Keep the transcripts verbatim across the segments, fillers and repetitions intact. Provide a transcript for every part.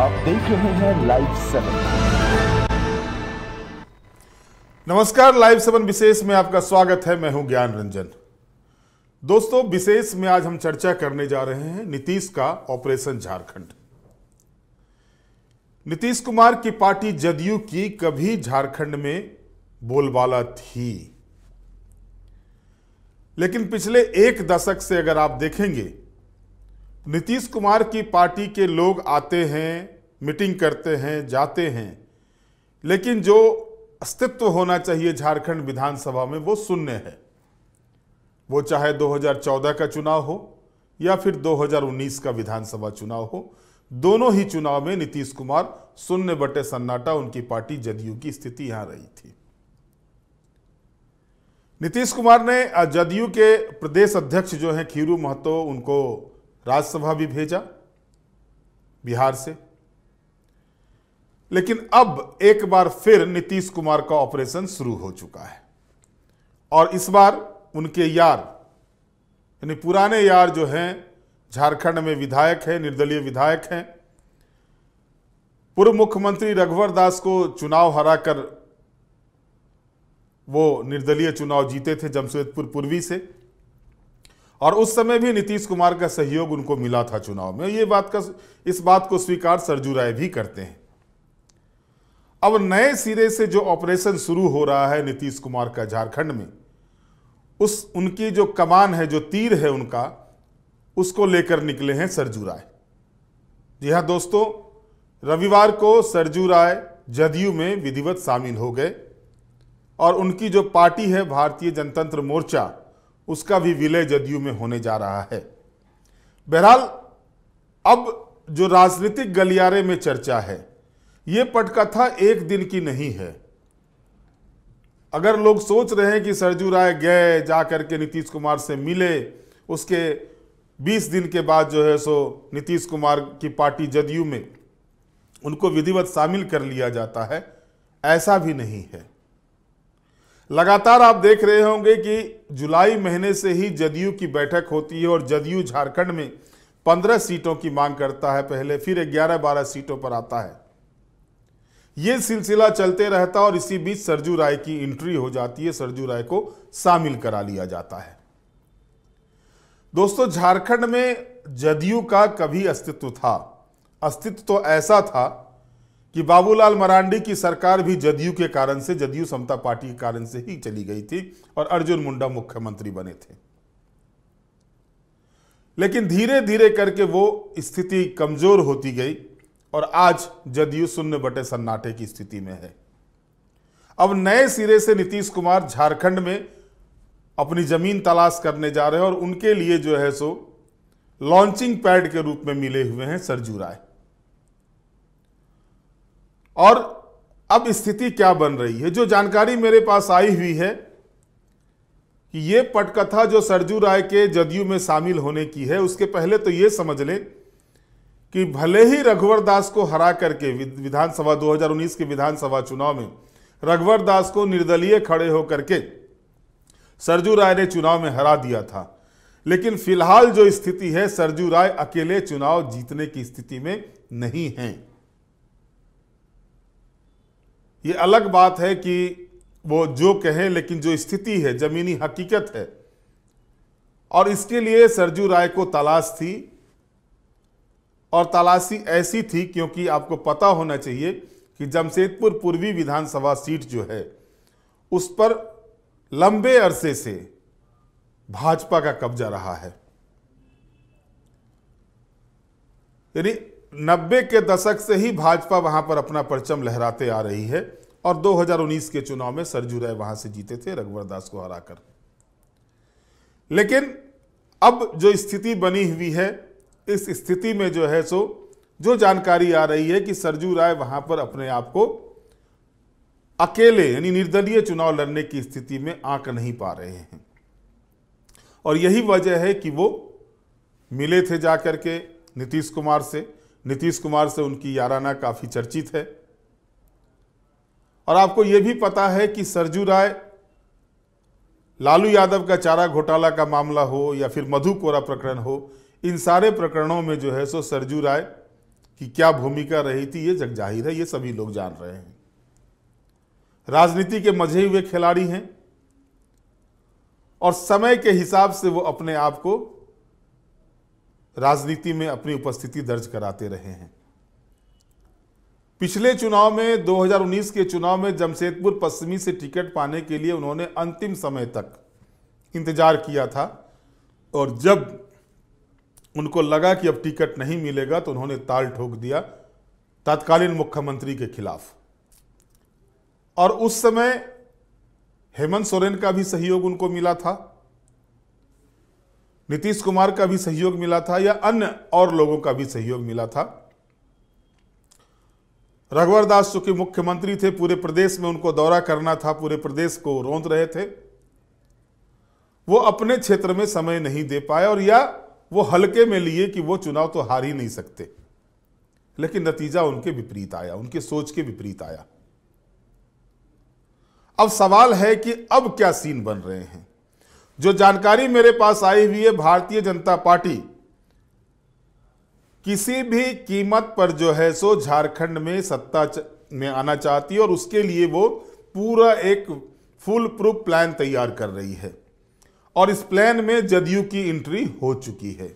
आप देख रहे हैं लाइव सेवन। नमस्कार, लाइव सेवन विशेष में आपका स्वागत है। मैं हूं ज्ञान रंजन। दोस्तों, विशेष में आज हम चर्चा करने जा रहे हैं नीतीश का ऑपरेशन झारखंड। नीतीश कुमार की पार्टी जदयू की कभी झारखंड में बोलबाला थी, लेकिन पिछले एक दशक से अगर आप देखेंगे, नीतीश कुमार की पार्टी के लोग आते हैं, मीटिंग करते हैं, जाते हैं, लेकिन जो अस्तित्व होना चाहिए झारखंड विधानसभा में वो शून्य है। वो चाहे दो हज़ार चौदह का चुनाव हो या फिर दो हज़ार उन्नीस का विधानसभा चुनाव हो, दोनों ही चुनाव में नीतीश कुमार शून्य बटे सन्नाटा, उनकी पार्टी जदयू की स्थिति यहां रही थी। नीतीश कुमार ने जदयू के प्रदेश अध्यक्ष जो हैं खीरू महतो, उनको राज्यसभा भी भेजा बिहार से, लेकिन अब एक बार फिर नीतीश कुमार का ऑपरेशन शुरू हो चुका है। और इस बार उनके यार, यानी पुराने यार जो हैं, झारखंड में विधायक हैं, निर्दलीय विधायक हैं, पूर्व मुख्यमंत्री रघुवर दास को चुनाव हराकर वो निर्दलीय चुनाव जीते थे जमशेदपुर पूर्वी से, और उस समय भी नीतीश कुमार का सहयोग उनको मिला था चुनाव में। ये बात का इस बात को स्वीकार सरजू राय भी करते हैं। अब नए सिरे से जो ऑपरेशन शुरू हो रहा है नीतीश कुमार का झारखंड में, उस उनकी जो कमान है, जो तीर है उनका, उसको लेकर निकले हैं सरजू राय। जी हाँ दोस्तों, रविवार को सरजू राय जदयू में विधिवत शामिल हो गए और उनकी जो पार्टी है भारतीय जनतंत्र मोर्चा, उसका भी विलय जदयू में होने जा रहा है। बहरहाल, अब जो राजनीतिक गलियारे में चर्चा है, ये पटकथा एक दिन की नहीं है। अगर लोग सोच रहे हैं कि सरजू राय गए, जा करके नीतीश कुमार से मिले, उसके बीस दिन के बाद जो है सो नीतीश कुमार की पार्टी जदयू में उनको विधिवत शामिल कर लिया जाता है, ऐसा भी नहीं है। लगातार आप देख रहे होंगे कि जुलाई महीने से ही जदयू की बैठक होती है और जदयू झारखंड में पंद्रह सीटों की मांग करता है पहले, फिर ग्यारह बारह सीटों पर आता है। ये सिलसिला चलते रहता है और इसी बीच सरजू राय की एंट्री हो जाती है, सरजू राय को शामिल करा लिया जाता है। दोस्तों, झारखंड में जदयू का कभी अस्तित्व था, अस्तित्व तो ऐसा था कि बाबूलाल मरांडी की सरकार भी जदयू के कारण से, जदयू समता पार्टी के कारण से ही चली गई थी और अर्जुन मुंडा मुख्यमंत्री बने थे। लेकिन धीरे धीरे करके वो स्थिति कमजोर होती गई और आज जदयू शून्य बटे सन्नाटे की स्थिति में है। अब नए सिरे से नीतीश कुमार झारखंड में अपनी जमीन तलाश करने जा रहे हैं और उनके लिए जो है सो लॉन्चिंग पैड के रूप में मिले हुए हैं सरजू राय। और अब स्थिति क्या बन रही है, जो जानकारी मेरे पास आई हुई है कि ये पटकथा जो सरजू राय के जदयू में शामिल होने की है, उसके पहले तो ये समझ लें कि भले ही रघुवर दास को हरा करके विधानसभा दो हज़ार उन्नीस के विधानसभा चुनाव में रघुवर दास को निर्दलीय खड़े होकर के सरजू राय ने चुनाव में हरा दिया था, लेकिन फिलहाल जो स्थिति है, सरजू राय अकेले चुनाव जीतने की स्थिति में नहीं है। ये अलग बात है कि वो जो कहें, लेकिन जो स्थिति है, ज़मीनी हकीकत है, और इसके लिए सरजू राय को तलाश थी, और तलाशी ऐसी थी क्योंकि आपको पता होना चाहिए कि जमशेदपुर पूर्वी विधानसभा सीट जो है, उस पर लंबे अरसे से भाजपा का कब्जा रहा है। यानी नब्बे के दशक से ही भाजपा वहां पर अपना परचम लहराते आ रही है और दो हज़ार उन्नीस के चुनाव में सरजू राय वहां से जीते थे रघुवर दास को हराकर। लेकिन अब जो स्थिति बनी हुई है, इस स्थिति में जो है सो जो जानकारी आ रही है कि सरजू राय वहां पर अपने आप को अकेले, यानी निर्दलीय चुनाव लड़ने की स्थिति में आंक नहीं पा रहे हैं। और यही वजह है कि वो मिले थे जाकर के नीतीश कुमार से, नीतीश कुमार से उनकी याराना काफ़ी चर्चित है। और आपको ये भी पता है कि सरजू राय लालू यादव का चारा घोटाला का मामला हो या फिर मधु कोरा प्रकरण हो, इन सारे प्रकरणों में जो है सो सरजू राय कि क्या भूमिका रही थी ये जगजाहिर है, ये सभी लोग जान रहे हैं। राजनीति के मजे हुए खिलाड़ी हैं और समय के हिसाब से वो अपने आप को राजनीति में अपनी उपस्थिति दर्ज कराते रहे हैं। पिछले चुनाव में दो हज़ार उन्नीस के चुनाव में जमशेदपुर पश्चिमी से टिकट पाने के लिए उन्होंने अंतिम समय तक इंतजार किया था और जब उनको लगा कि अब टिकट नहीं मिलेगा तो उन्होंने ताल ठोक दिया तत्कालीन मुख्यमंत्री के खिलाफ। और उस समय हेमंत सोरेन का भी सहयोग उनको मिला था, नीतीश कुमार का भी सहयोग मिला था या अन्य और लोगों का भी सहयोग मिला था। रघुवर दास चूंकि मुख्यमंत्री थे, पूरे प्रदेश में उनको दौरा करना था, पूरे प्रदेश को रौंद रहे थे, वो अपने क्षेत्र में समय नहीं दे पाए और या वो हल्के में लिए कि वो चुनाव तो हार ही नहीं सकते, लेकिन नतीजा उनके विपरीत आया, उनके सोच के विपरीत आया। अब सवाल है कि अब क्या सीन बन रहे हैं। जो जानकारी मेरे पास आई हुई है, भारतीय जनता पार्टी किसी भी कीमत पर जो है सो झारखंड में सत्ता में आना चाहती है और उसके लिए वो पूरा एक फुल प्रूफ प्लान तैयार कर रही है और इस प्लान में जदयू की एंट्री हो चुकी है।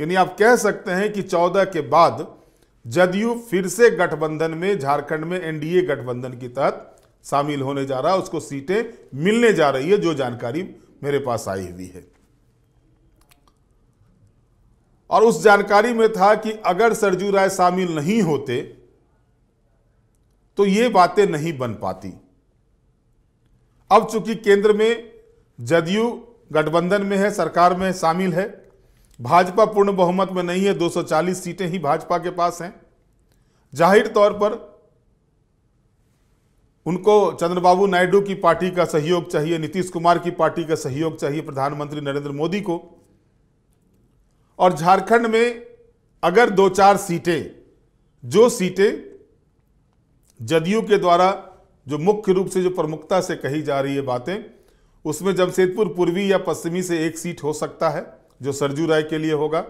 यानी आप कह सकते हैं कि चौदह के बाद जदयू फिर से गठबंधन में, झारखंड में एनडीए गठबंधन के तहत शामिल होने जा रहा है, उसको सीटें मिलने जा रही है, जो जानकारी मेरे पास आई हुई है। और उस जानकारी में था कि अगर सरजू राय शामिल नहीं होते तो ये बातें नहीं बन पाती। अब चूंकि केंद्र में जदयू गठबंधन में है, सरकार में शामिल है, भाजपा पूर्ण बहुमत में नहीं है, दो सौ चालीस सीटें ही भाजपा के पास हैं। जाहिर तौर पर उनको चंद्रबाबू नायडू की पार्टी का सहयोग चाहिए, नीतीश कुमार की पार्टी का सहयोग चाहिए, प्रधानमंत्री नरेंद्र मोदी को। और झारखंड में अगर दो चार सीटें, जो सीटें जदयू के द्वारा जो मुख्य रूप से जो प्रमुखता से कही जा रही है बातें, उसमें जमशेदपुर पूर्वी या पश्चिमी से एक सीट हो सकता है जो सरजू राय के लिए होगा।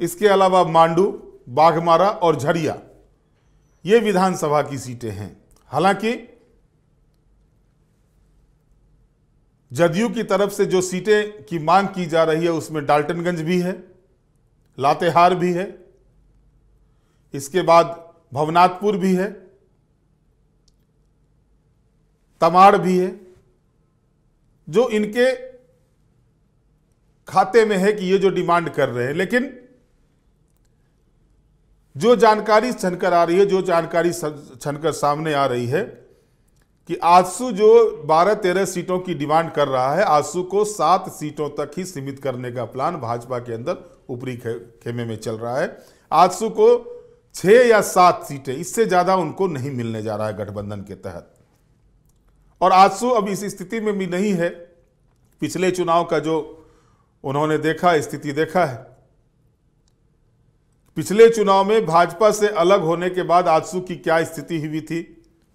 इसके अलावा मांडू, बाघमारा और झरिया, ये विधानसभा की सीटें हैं। हालांकि जदयू की तरफ से जो सीटें की मांग की जा रही है उसमें डाल्टनगंज भी है, लातेहार भी है, इसके बाद भवनाथपुर भी है, तमाड़ भी है, जो इनके खाते में है कि ये जो डिमांड कर रहे हैं। लेकिन जो जानकारी छनकर आ रही है, जो जानकारी छनकर सामने आ रही है कि आजसू जो बारह तेरह सीटों की डिमांड कर रहा है, आजसू को सात सीटों तक ही सीमित करने का प्लान भाजपा के अंदर ऊपरी खेमे में चल रहा है। आजसू को छः या सात सीटें, इससे ज़्यादा उनको नहीं मिलने जा रहा है गठबंधन के तहत। और आजसू अब इस स्थिति में भी नहीं है, पिछले चुनाव का जो उन्होंने देखा, स्थिति देखा है। पिछले चुनाव में भाजपा से अलग होने के बाद आजसू की क्या स्थिति हुई थी,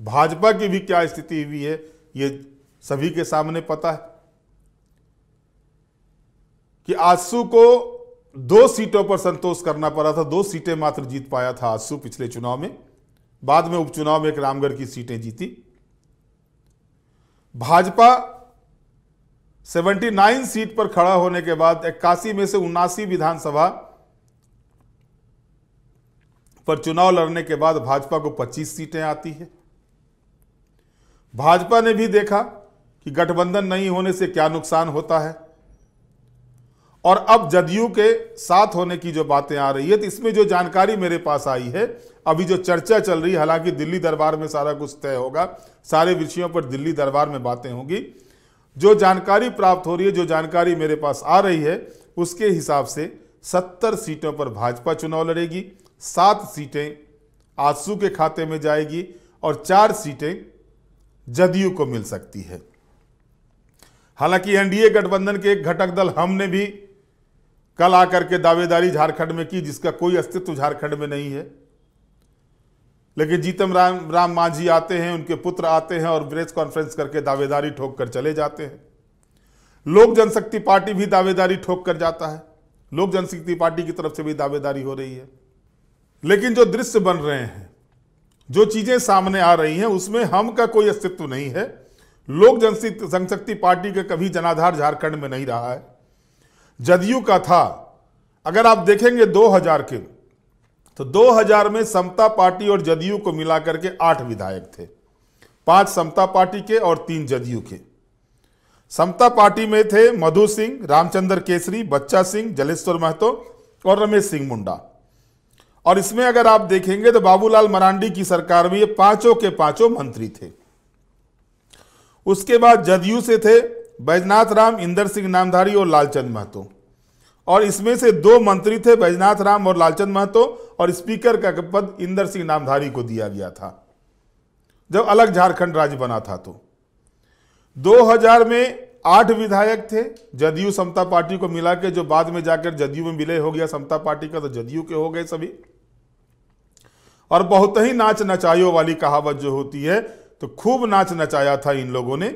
भाजपा की भी क्या स्थिति हुई है, ये सभी के सामने पता है कि आजसू को दो सीटों पर संतोष करना पड़ा था, दो सीटें मात्र जीत पाया था आजसू पिछले चुनाव में, बाद में उपचुनाव में एक रामगढ़ की सीटें जीती। भाजपा उन्यासी सीट पर खड़ा होने के बाद इक्यासी में से उनासी विधानसभा पर चुनाव लड़ने के बाद भाजपा को पच्चीस सीटें आती है। भाजपा ने भी देखा कि गठबंधन नहीं होने से क्या नुकसान होता है और अब जदयू के साथ होने की जो बातें आ रही है, तो इसमें जो जानकारी मेरे पास आई है, अभी जो चर्चा चल रही है, हालांकि दिल्ली दरबार में सारा कुछ तय होगा, सारे विषयों पर दिल्ली दरबार में बातें होंगी, जो जानकारी प्राप्त हो रही है, जो जानकारी मेरे पास आ रही है, उसके हिसाब से सत्तर सीटों पर भाजपा चुनाव लड़ेगी, सात सीटें आजसू के खाते में जाएगी और चार सीटें जदयू को मिल सकती है। हालांकि एनडीए गठबंधन के एक घटक दल हमने भी कल आकर के दावेदारी झारखंड में की, जिसका कोई अस्तित्व झारखंड में नहीं है, लेकिन जीतम राम राम मांझी आते हैं, उनके पुत्र आते हैं और प्रेस कॉन्फ्रेंस करके दावेदारी ठोक कर चले जाते हैं। लोक जनशक्ति पार्टी भी दावेदारी ठोक कर जाता है, लोक जनशक्ति पार्टी की तरफ से भी दावेदारी हो रही है। लेकिन जो दृश्य बन रहे हैं, जो चीजें सामने आ रही हैं, उसमें हम का कोई अस्तित्व नहीं है। लोक जनशक्ति पार्टी का कभी जनाधार झारखंड में नहीं रहा है, जदयू का था। अगर आप देखेंगे दो हज़ार के, तो दो हज़ार में समता पार्टी और जदयू को मिलाकर के आठ विधायक थे, पांच समता पार्टी के और तीन जदयू के। समता पार्टी में थे मधु सिंह, रामचंद्र केसरी, बच्चा सिंह, जलेश्वर महतो और रमेश सिंह मुंडा। और इसमें अगर आप देखेंगे तो बाबूलाल मरांडी की सरकार में ये पांचों के पांचों मंत्री थे। उसके बाद जदयू से थे बैजनाथ राम, इंदर सिंह नामधारी और लालचंद महतो, और इसमें से दो मंत्री थे बैजनाथ राम और लालचंद महतो, और स्पीकर का पद इंदर सिंह नामधारी को दिया गया था जब अलग झारखंड राज्य बना था। तो दो हज़ार में आठ विधायक थे जदयू समता पार्टी को मिला के, जो बाद में जाकर जदयू में विलय हो गया समता पार्टी का, तो जदयू के हो गए सभी। और बहुत ही नाच नचाइयों वाली कहावत जो होती है, तो खूब नाच नचाया था इन लोगों ने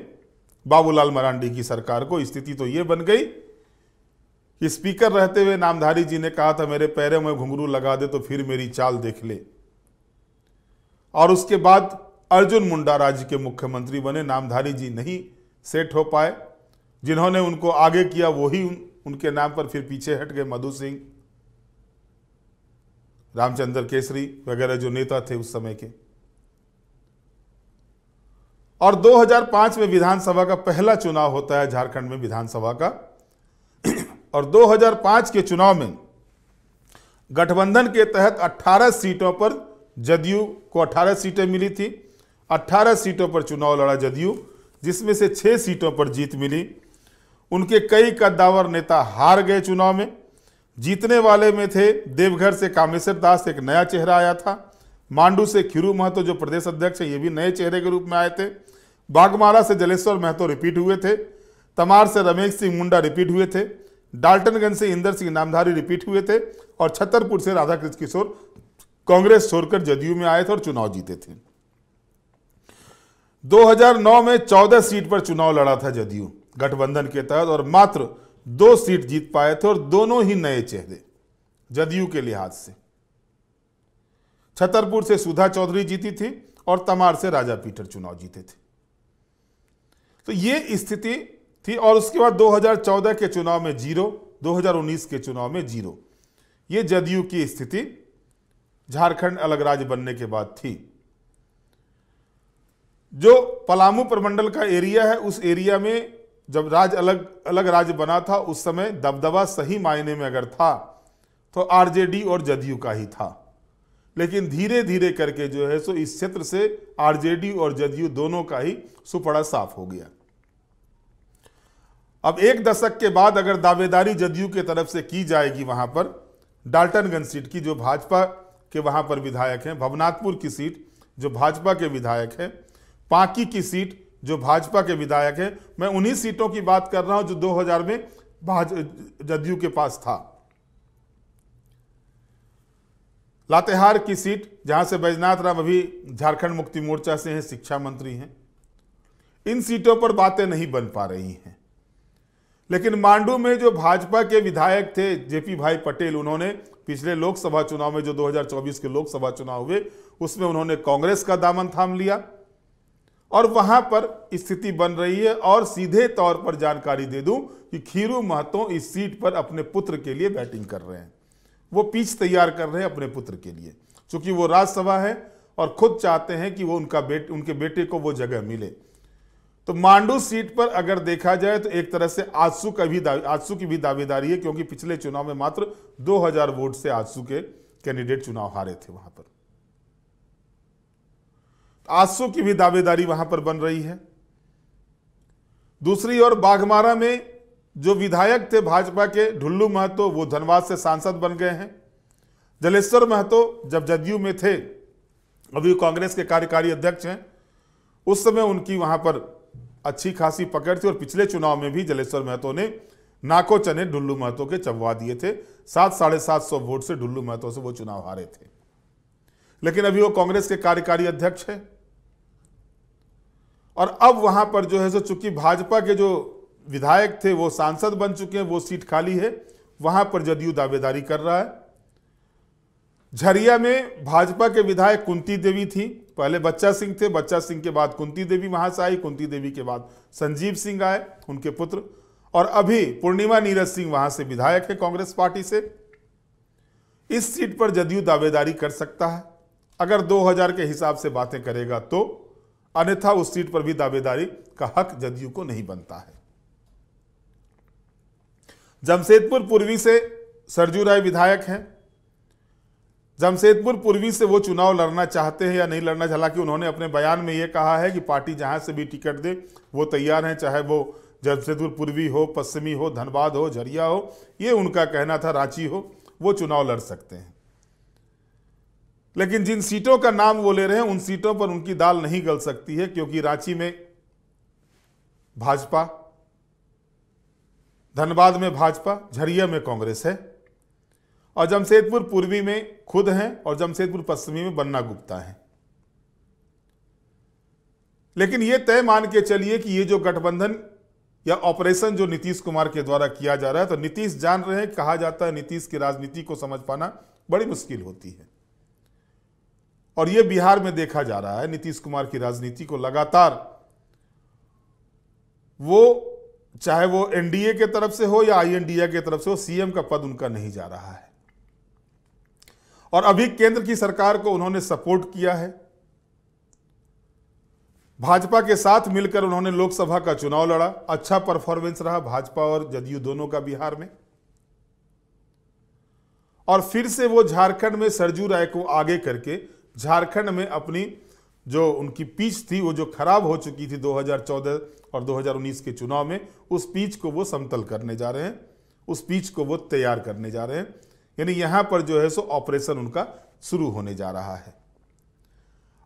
बाबूलाल मरांडी की सरकार को। स्थिति तो ये बन गई कि स्पीकर रहते हुए नामधारी जी ने कहा था, मेरे पैरों में घुंघरू लगा दे तो फिर मेरी चाल देख ले। और उसके बाद अर्जुन मुंडा राज्य के मुख्यमंत्री बने, नामधारी जी नहीं सेट हो पाए। जिन्होंने उनको आगे किया वही उन, उनके नाम पर फिर पीछे हट गए मधु सिंह, रामचंद्र केसरी वगैरह जो नेता थे उस समय के। और दो हज़ार पाँच में विधानसभा का पहला चुनाव होता है झारखंड में विधानसभा का, और दो हज़ार पाँच के चुनाव में गठबंधन के तहत अठारह सीटों पर जदयू को अठारह सीटें मिली थी। अठारह सीटों पर चुनाव लड़ा जदयू, जिसमें से छह सीटों पर जीत मिली। उनके कई कद्दावर नेता हार गए चुनाव में। जीतने वाले में थे देवघर से कामेश्वर दास, एक नया चेहरा आया था। मांडू से खीरू महतो जो प्रदेश अध्यक्ष है, ये भी नए चेहरे के रूप में आए थे। बागमारा से जलेश्वर महतो रिपीट हुए थे। तमार से रमेश सिंह मुंडा रिपीट हुए थे। डाल्टनगंज से इंदर सिंह नामधारी रिपीट हुए थे। और छतरपुर से राधा कृष्ण किशोर कांग्रेस छोड़कर जदयू में आए थे और चुनाव जीते थे। दो हज़ार नौ में चौदह सीट पर चुनाव लड़ा था जदयू गठबंधन के तहत, और मात्र दो सीट जीत पाए थे, और दोनों ही नए चेहरे जदयू के लिहाज से। छतरपुर से सुधा चौधरी जीती थी और तमार से राजा पीटर चुनाव जीते थे। तो ये स्थिति थी। और उसके बाद दो हज़ार चौदह के चुनाव में जीरो, दो हज़ार उन्नीस के चुनाव में जीरो। ये जदयू की स्थिति झारखंड अलग राज्य बनने के बाद थी। जो पलामू प्रमंडल का एरिया है, उस एरिया में जब राज्य अलग अलग राज्य बना था, उस समय दबदबा सही मायने में अगर था तो आरजेडी और जदयू का ही था। लेकिन धीरे धीरे करके जो है सो इस क्षेत्र से आरजेडी और जदयू दोनों का ही सुपड़ा साफ हो गया। अब एक दशक के बाद अगर दावेदारी जदयू के तरफ से की जाएगी वहां पर डाल्टनगंज सीट की, जो भाजपा के वहां पर विधायक हैं, भवनाथपुर की सीट जो भाजपा के विधायक हैं, बाकी की सीट जो भाजपा के विधायक हैं, मैं उन्हीं सीटों की बात कर रहा हूं जो दो हज़ार में जदयू के पास था। लातेहार की सीट, जहां से बैजनाथ राम अभी झारखंड मुक्ति मोर्चा से हैं, शिक्षा मंत्री हैं, इन सीटों पर बातें नहीं बन पा रही हैं। लेकिन मांडू में जो भाजपा के विधायक थे जेपी भाई पटेल, उन्होंने पिछले लोकसभा चुनाव में जो दो हज़ार चौबीस के लोकसभा चुनाव हुए उसमें उन्होंने कांग्रेस का दामन थाम लिया, और वहां पर स्थिति बन रही है। और सीधे तौर पर जानकारी दे दूं कि खीरू महतो इस सीट पर अपने पुत्र के लिए बैटिंग कर रहे हैं, वो पिच तैयार कर रहे हैं अपने पुत्र के लिए, क्योंकि वो राज्यसभा है और खुद चाहते हैं कि वो उनका बेट उनके बेटे को वो जगह मिले। तो मांडू सीट पर अगर देखा जाए तो एक तरह से आजसू का भी आजसू की भी दावेदारी है, क्योंकि पिछले चुनाव में मात्र दो हजार वोट से आजसू के कैंडिडेट चुनाव हारे थे वहां पर। आजसू की भी दावेदारी वहां पर बन रही है। दूसरी ओर बाघमारा में जो विधायक थे भाजपा के ढुल्लू महतो, वो धनबाद से सांसद बन गए हैं। जलेश्वर महतो जब जदयू में थे, अभी कांग्रेस के कार्यकारी अध्यक्ष हैं, उस समय उनकी वहां पर अच्छी खासी पकड़ थी, और पिछले चुनाव में भी जलेश्वर महतो ने नाको चने ढुल्लू महतो के चबवा दिए थे। सात साढ़े सात सौ वोट से ढुल्लू महतो से वो चुनाव हारे थे, लेकिन अभी वो कांग्रेस के कार्यकारी अध्यक्ष हैं। और अब वहां पर जो है सो चूंकि भाजपा के जो विधायक थे वो सांसद बन चुके हैं, वो सीट खाली है, वहां पर जदयू दावेदारी कर रहा है। झरिया में भाजपा के विधायक कुंती देवी थी, पहले बच्चा सिंह थे, बच्चा सिंह के बाद कुंती देवी वहां से आई, कुंती देवी के बाद संजीव सिंह आए उनके पुत्र, और अभी पूर्णिमा नीरज सिंह वहां से विधायक है कांग्रेस पार्टी से। इस सीट पर जदयू दावेदारी कर सकता है, अगर दो हज़ार के हिसाब से बातें करेगा तो, अन्यथा उस सीट पर भी दावेदारी का हक जदयू को नहीं बनता है। जमशेदपुर पूर्वी से सरजू राय विधायक हैं। जमशेदपुर पूर्वी से वो चुनाव लड़ना चाहते हैं या नहीं लड़ना, हालांकि उन्होंने अपने बयान में ये कहा है कि पार्टी जहां से भी टिकट दे वो तैयार हैं, चाहे वो जमशेदपुर पूर्वी हो, पश्चिमी हो, धनबाद हो, झरिया हो, ये उनका कहना था, रांची हो, वो चुनाव लड़ सकते हैं। लेकिन जिन सीटों का नाम वो ले रहे हैं उन सीटों पर उनकी दाल नहीं गल सकती है, क्योंकि रांची में भाजपा, धनबाद में भाजपा, झरिया में कांग्रेस है, और जमशेदपुर पूर्वी में खुद हैं और जमशेदपुर पश्चिमी में बन्ना गुप्ता हैं। लेकिन ये तय मान के चलिए कि ये जो गठबंधन या ऑपरेशन जो नीतीश कुमार के द्वारा किया जा रहा है, तो नीतीश जान रहे हैं, कहा जाता है नीतीश की राजनीति को समझ पाना बड़ी मुश्किल होती है, और ये बिहार में देखा जा रहा है। नीतीश कुमार की राजनीति को लगातार वो, चाहे वो एनडीए के तरफ से हो या आईएनडीए के तरफ से हो, सीएम का पद उनका नहीं जा रहा है। और अभी केंद्र की सरकार को उन्होंने सपोर्ट किया है, भाजपा के साथ मिलकर उन्होंने लोकसभा का चुनाव लड़ा, अच्छा परफॉर्मेंस रहा भाजपा और जदयू दोनों का बिहार में, और फिर से वो झारखंड में सरजू राय को आगे करके झारखंड में अपनी जो उनकी पिच थी वो जो खराब हो चुकी थी दो हज़ार चौदह और दो हज़ार उन्नीस के चुनाव में, उस पिच को वो समतल करने जा रहे हैं, उस पिच को वो तैयार करने जा रहे हैं। यानी यहाँ पर जो है सो ऑपरेशन उनका शुरू होने जा रहा है।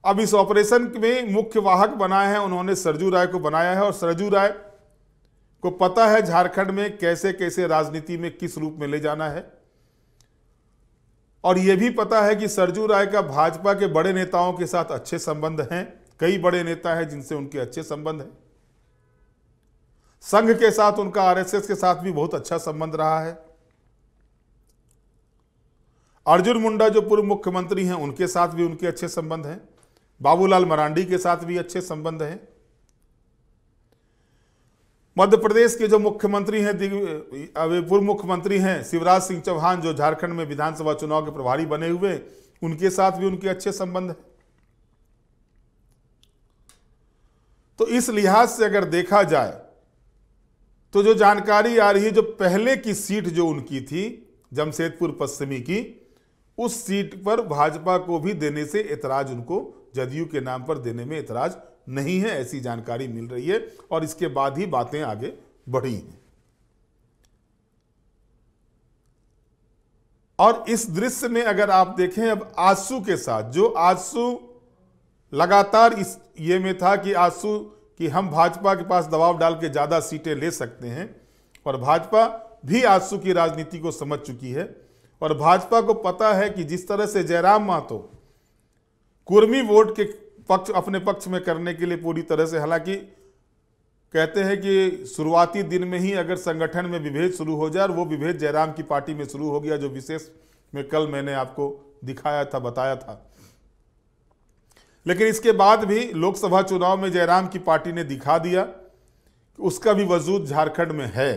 अब इस ऑपरेशन में मुख्य वाहक बनाए हैं उन्होंने, सरजू राय को बनाया है, और सरजू राय को पता है झारखंड में कैसे कैसे राजनीति में किस रूप में ले जाना है, और यह भी पता है कि सरजू राय का भाजपा के बड़े नेताओं के साथ अच्छे संबंध हैं, कई बड़े नेता हैं जिनसे उनके अच्छे संबंध हैं, संघ के साथ उनका, आरएसएस के साथ भी बहुत अच्छा संबंध रहा है, अर्जुन मुंडा जो पूर्व मुख्यमंत्री हैं उनके साथ भी उनके अच्छे संबंध हैं, बाबूलाल मरांडी के साथ भी अच्छे संबंध हैं, मध्य प्रदेश के जो मुख्यमंत्री हैं, पूर्व मुख्यमंत्री हैं शिवराज सिंह चौहान जो झारखंड में विधानसभा चुनाव के प्रभारी बने हुए, उनके साथ भी उनके अच्छे संबंध हैं। तो इस लिहाज से अगर देखा जाए तो जो जानकारी आ रही है, जो पहले की सीट जो उनकी थी जमशेदपुर पश्चिमी की, उस सीट पर भाजपा को भी देने से एतराज, उनको जदयू के नाम पर देने में एतराज नहीं है, ऐसी जानकारी मिल रही है, और इसके बाद ही बातें आगे बढ़ी हैं। और इस दृश्य में अगर आप देखें, अब आजसू के साथ, जो आजसू लगातार इस ये में था कि आजसू कि हम भाजपा के पास दबाव डाल के ज़्यादा सीटें ले सकते हैं, और भाजपा भी आजसू की राजनीति को समझ चुकी है, और भाजपा को पता है कि जिस तरह से जयराम महतो कुर्मी वोट के पक्ष, अपने पक्ष में करने के लिए पूरी तरह से, हालांकि कहते हैं कि शुरुआती दिन में ही अगर संगठन में विभेद शुरू हो जाए, और वो विभेद जयराम की पार्टी में शुरू हो गया, जो विशेष में कल मैंने आपको दिखाया था, बताया था। लेकिन इसके बाद भी लोकसभा चुनाव में जयराम की पार्टी ने दिखा दिया कि उसका भी वजूद झारखंड में है।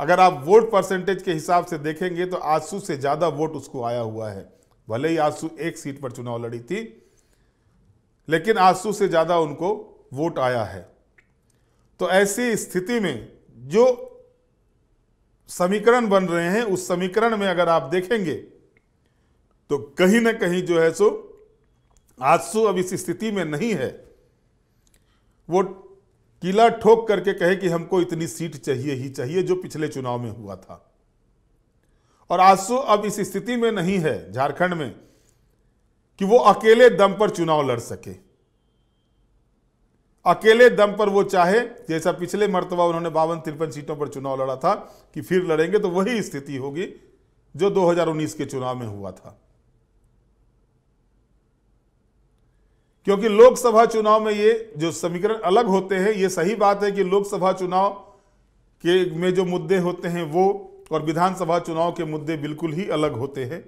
अगर आप वोट परसेंटेज के हिसाब से देखेंगे तो आजसू से ज़्यादा वोट उसको आया हुआ है, भले ही आजसू एक सीट पर चुनाव लड़ी थी, लेकिन आजसू से ज़्यादा उनको वोट आया है। तो ऐसी स्थिति में जो समीकरण बन रहे हैं, उस समीकरण में अगर आप देखेंगे तो कहीं ना कहीं जो है सो आजसू अब इस स्थिति में नहीं है, वो किला ठोक करके कहे कि हमको इतनी सीट चाहिए ही चाहिए, जो पिछले चुनाव में हुआ था। और आजसू अब इस स्थिति में नहीं है झारखंड में कि वो अकेले दम पर चुनाव लड़ सके, अकेले दम पर वो चाहे, जैसा पिछले मर्तबा उन्होंने बावन तिरपन सीटों पर चुनाव लड़ा था कि फिर लड़ेंगे, तो वही स्थिति होगी जो दो हज़ार उन्नीस के चुनाव में हुआ था। क्योंकि लोकसभा चुनाव में ये जो समीकरण अलग होते हैं, ये सही बात है कि लोकसभा चुनाव के में जो मुद्दे होते हैं वो और विधानसभा चुनाव के मुद्दे बिल्कुल ही अलग होते हैं,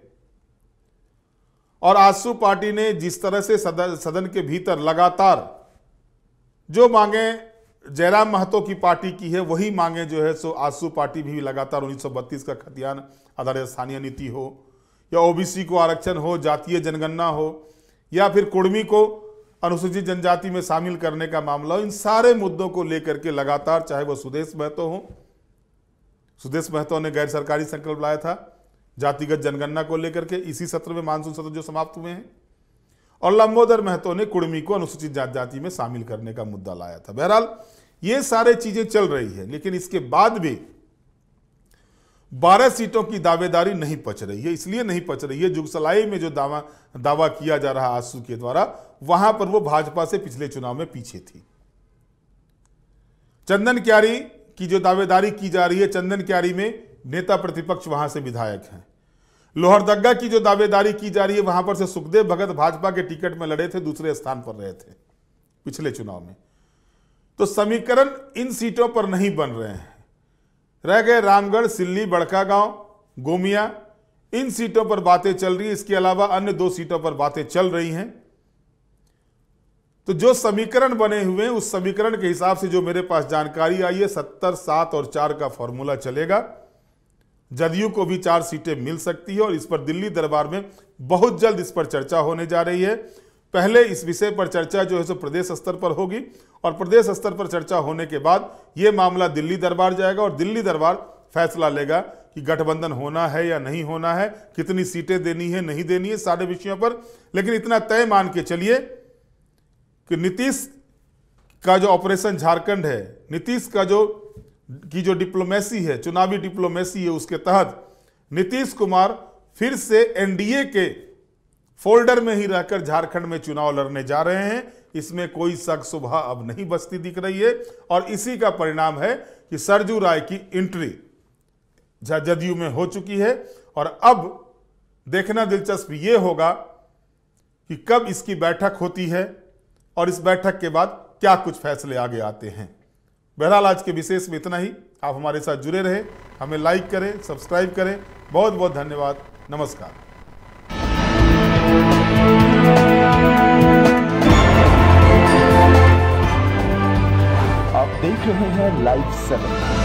और आजसू पार्टी ने जिस तरह से सदन सदन के भीतर लगातार जो मांगें जयराम महतो की पार्टी की है वही मांगें जो है सो आजसू पार्टी भी लगातार उन्नीस सौ बत्तीस का खतियान आधारित स्थानीय नीति हो या ओबीसी को आरक्षण हो, जातीय जनगणना हो या फिर कुर्मी को अनुसूचित जनजाति में शामिल करने का मामला हो, इन सारे मुद्दों को लेकर के लगातार चाहे वह सुदेश महतो हो, सुदेश महतो ने गैर सरकारी संकल्प लाया था जातिगत जनगणना को लेकर के इसी सत्र में, मानसून सत्र जो समाप्त हुए हैं, और लंबोदर महतो ने कुड़मी को अनुसूचित जनजाति में शामिल करने का मुद्दा लाया था। बहरहाल ये सारे चीजें चल रही है, लेकिन इसके बाद भी बारह सीटों की दावेदारी नहीं पच रही है। इसलिए नहीं पच रही है, जुगसलाई में जो दावा दावा किया जा रहा आजसू के द्वारा, वहां पर वो भाजपा से पिछले चुनाव में पीछे थी। चंदन क्यारी की जो दावेदारी की जा रही है, चंदन क्यारी में नेता प्रतिपक्ष वहां से विधायक हैं। लोहरदगा की जो दावेदारी की जा रही है, वहां पर से सुखदेव भगत भाजपा के टिकट में लड़े थे, दूसरे स्थान पर रहे थे पिछले चुनाव में। तो समीकरण इन सीटों पर नहीं बन रहे हैं। रह गए रामगढ़, सिल्ली, बड़कागांव, गोमिया, इन सीटों पर बातें चल रही है। इसके अलावा अन्य दो सीटों पर बातें चल रही हैं। तो जो समीकरण बने हुए हैं, उस समीकरण के हिसाब से जो मेरे पास जानकारी आई है, सत्तर, सात और चार का फॉर्मूला चलेगा। जदयू को भी चार सीटें मिल सकती है और इस पर दिल्ली दरबार में बहुत जल्द इस पर चर्चा होने जा रही है। पहले इस विषय पर चर्चा जो है सो प्रदेश स्तर पर होगी और प्रदेश स्तर पर चर्चा होने के बाद ये मामला दिल्ली दरबार जाएगा और दिल्ली दरबार फैसला लेगा कि गठबंधन होना है या नहीं होना है, कितनी सीटें देनी है, नहीं देनी है, सारे विषयों पर। लेकिन इतना तय मान के चलिए कि नीतीश का जो ऑपरेशन झारखंड है, नीतीश का जो की जो डिप्लोमेसी है, चुनावी डिप्लोमेसी है, उसके तहत नीतीश कुमार फिर से एनडीए के फोल्डर में ही रहकर झारखंड में चुनाव लड़ने जा रहे हैं। इसमें कोई शक सुबह अब नहीं बचती दिख रही है और इसी का परिणाम है कि सरजू राय की एंट्री जदयू में हो चुकी है और अब देखना दिलचस्प ये होगा कि कब इसकी बैठक होती है और इस बैठक के बाद क्या कुछ फैसले आगे आते हैं। बहरहाल आज के विशेष में इतना ही। आप हमारे साथ जुड़े रहे, हमें लाइक करें, सब्सक्राइब करें। बहुत बहुत धन्यवाद। नमस्कार। आप देख रहे हैं लाइव सेवन।